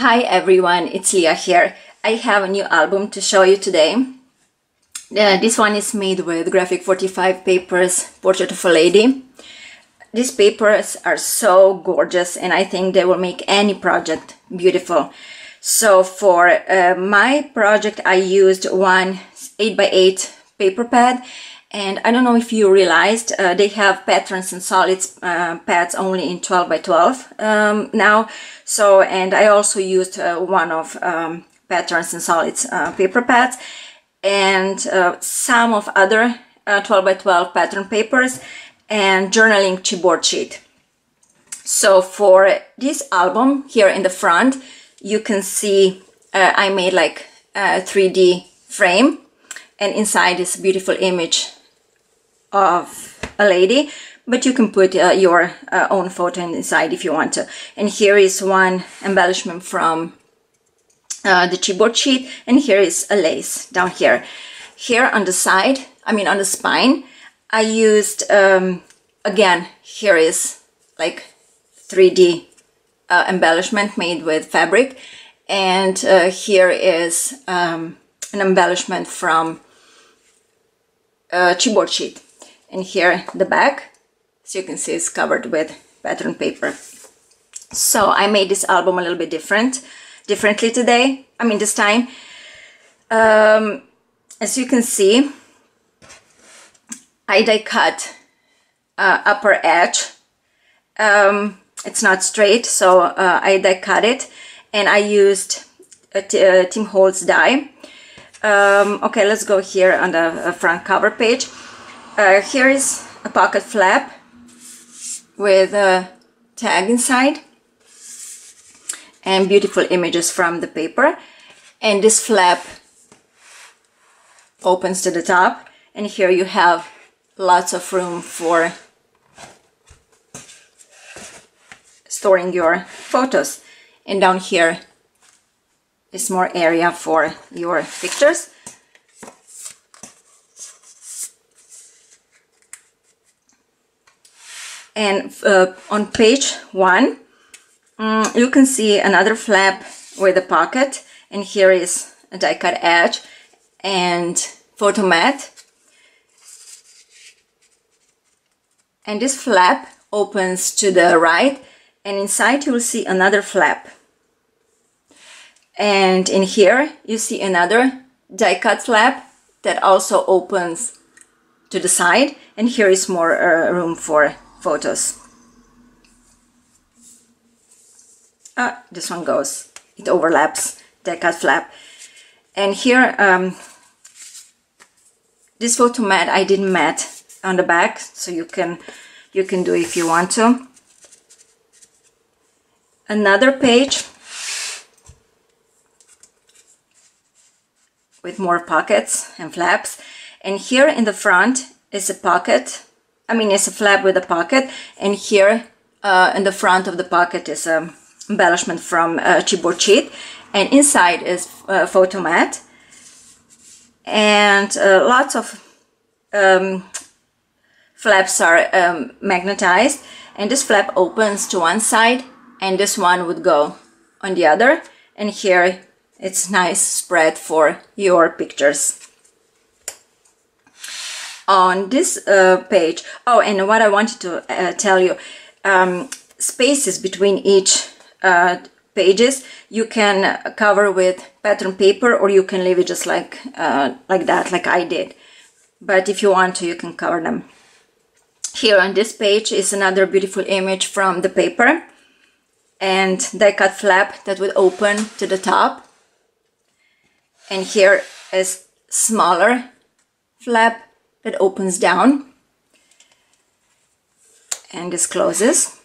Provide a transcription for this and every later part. Hi everyone, it's Leah here. I have a new album to show you today. This one is made with Graphic 45 papers, Portrait of a Lady. These papers are so gorgeous and I think they will make any project beautiful. So for my project I used one 8x8 paper pad, and I don't know if you realized they have Patterns and Solids pads only in 12x12 now. So, and I also used one of Patterns and Solids paper pads and some of other 12x12 pattern papers and journaling chipboard sheet. So for this album, here in the front you can see I made like a 3D frame, and inside this beautiful image of a lady, but you can put your own photo inside if you want to. And here is one embellishment from the chipboard sheet, and here is a lace down here. Here on the side, I mean on the spine, I used again, here is like 3D embellishment made with fabric, and here is an embellishment from a chipboard sheet. And here the back, so you can see it's covered with pattern paper. So I made this album a little bit differently today, I mean this time. As you can see, I die cut upper edge. It's not straight, so I die cut it, and I used a Tim Holtz die. Okay, let's go here on the front cover page. Here is a pocket flap with a tag inside and beautiful images from the paper, and this flap opens to the top, and here you have lots of room for storing your photos, and down here is more area for your pictures. And on page one you can see another flap with a pocket, and here is a die cut edge and photo mat, and this flap opens to the right, and inside you will see another flap, and in here you see another die cut flap that also opens to the side, and here is more room for photos. This one goes, it overlaps the cut flap. And here this photo mat I did mat on the back, so you can do if you want to. Another page with more pockets and flaps, and here in the front is a pocket, I mean it's a flap with a pocket, and here in the front of the pocket is an embellishment from a chipboard sheet, and inside is a photo mat, and lots of flaps are magnetized, and this flap opens to one side and this one would go on the other, and here it's nice spread for your pictures. On this page, oh, and what I wanted to tell you, spaces between each pages you can cover with pattern paper, or you can leave it just like that, like I did. But if you want to, you can cover them. Here on this page is another beautiful image from the paper, and die cut flap that would open to the top, and here is smaller flap that opens down and this closes,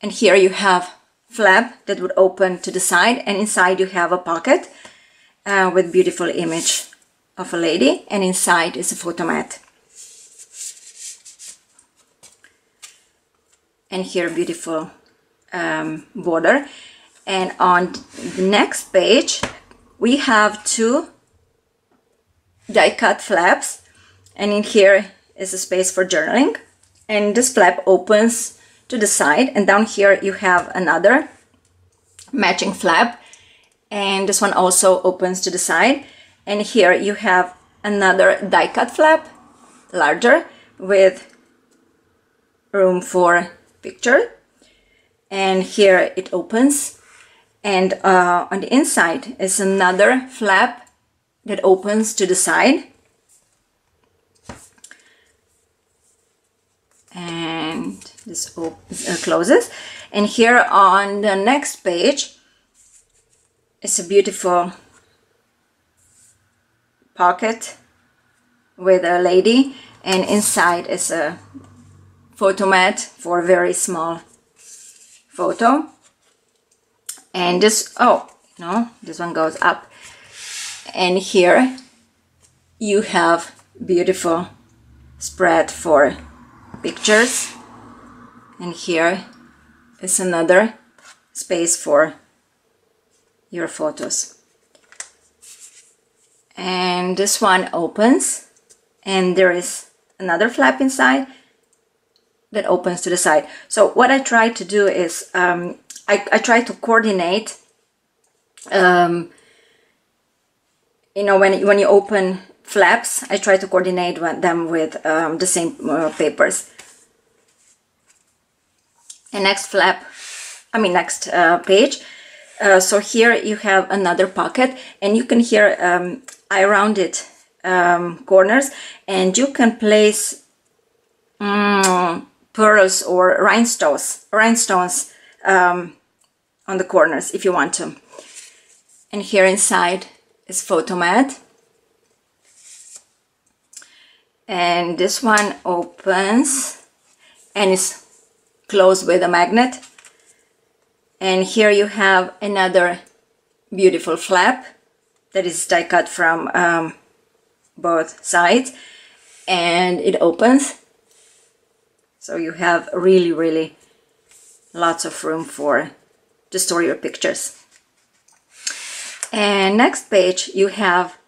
and here you have flap that would open to the side, and inside you have a pocket with beautiful image of a lady, and inside is a photo mat, and here beautiful border. And on the next page we have two die cut flaps, and in here is a space for journaling, and this flap opens to the side, and down here you have another matching flap and this one also opens to the side. And here you have another die cut flap, larger, with room for picture. And here it opens, and on the inside is another flap that opens to the side. And this closes, and here on the next page is a beautiful pocket with a lady, and inside is a photo mat for a very small photo. And this, oh no, this one goes up, and here you have beautiful spread for pictures, and here is another space for your photos. And this one opens, and there is another flap inside that opens to the side. So what I try to do is I try to coordinate, you know, when you open flaps, I try to coordinate them with the same papers. And next flap, I mean next page. So here you have another pocket, and you can hear I rounded corners, and you can place pearls or rhinestones on the corners if you want to. And here inside is photomat. And this one opens and is closed with a magnet. And here you have another beautiful flap that is die cut from both sides, and it opens. So you have really, really lots of room for to store your pictures. And next page you have,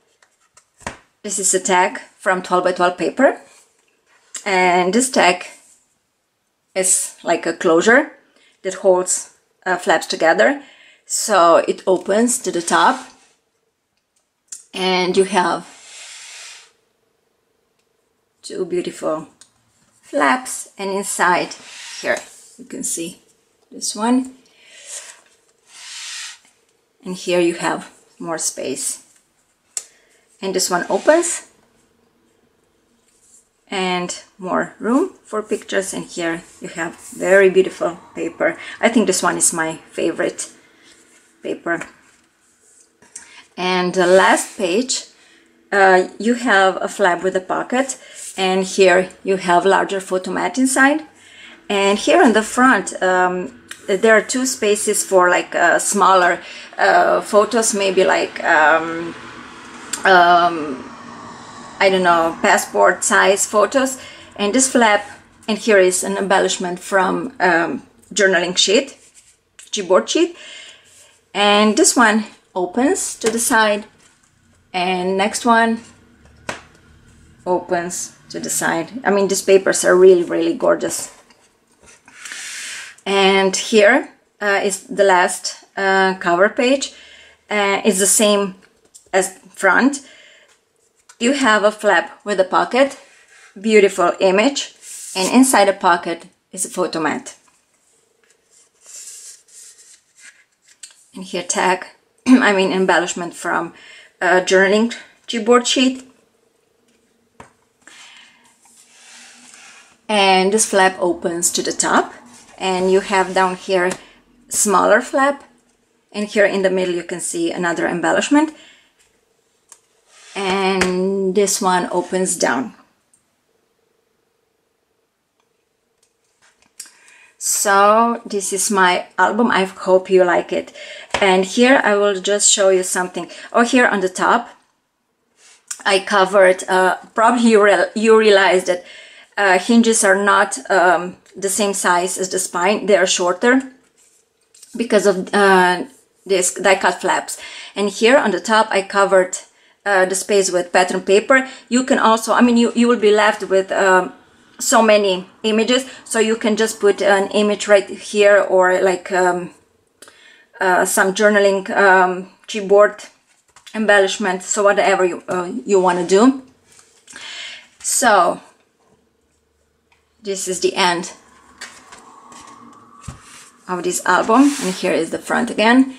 this is a tag from 12 by 12 paper, and this tag is like a closure that holds flaps together. So it opens to the top, and you have two beautiful flaps, and inside here you can see this one, and here you have more space. And this one opens, and more room for pictures, and here you have very beautiful paper. I think this one is my favorite paper. And the last page, you have a flap with a pocket, and here you have larger photomat inside. And here on the front, there are two spaces for like smaller photos, maybe like I don't know, passport size photos. And this flap, and here is an embellishment from journaling sheet, Gboard sheet, and this one opens to the side, and next one opens to the side. I mean, these papers are really, really gorgeous. And here is the last cover page. It's the same as front. You have a flap with a pocket, beautiful image, and inside the pocket is a photomat. And here tag, I mean embellishment from a journaling Gboard sheet. And this flap opens to the top, and you have down here smaller flap, and here in the middle you can see another embellishment. And this one opens down. So this is my album. I hope you like it. And here I will just show you something. Oh, here on the top I covered, probably you realize that hinges are not the same size as the spine. They are shorter because of this die cut flaps. And here on the top I covered the space with pattern paper. You can also, I mean, you will be left with so many images, so you can just put an image right here, or like some journaling chipboard embellishment, so whatever you want to do. So this is the end of this album, and here is the front again,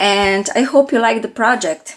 and I hope you like the project.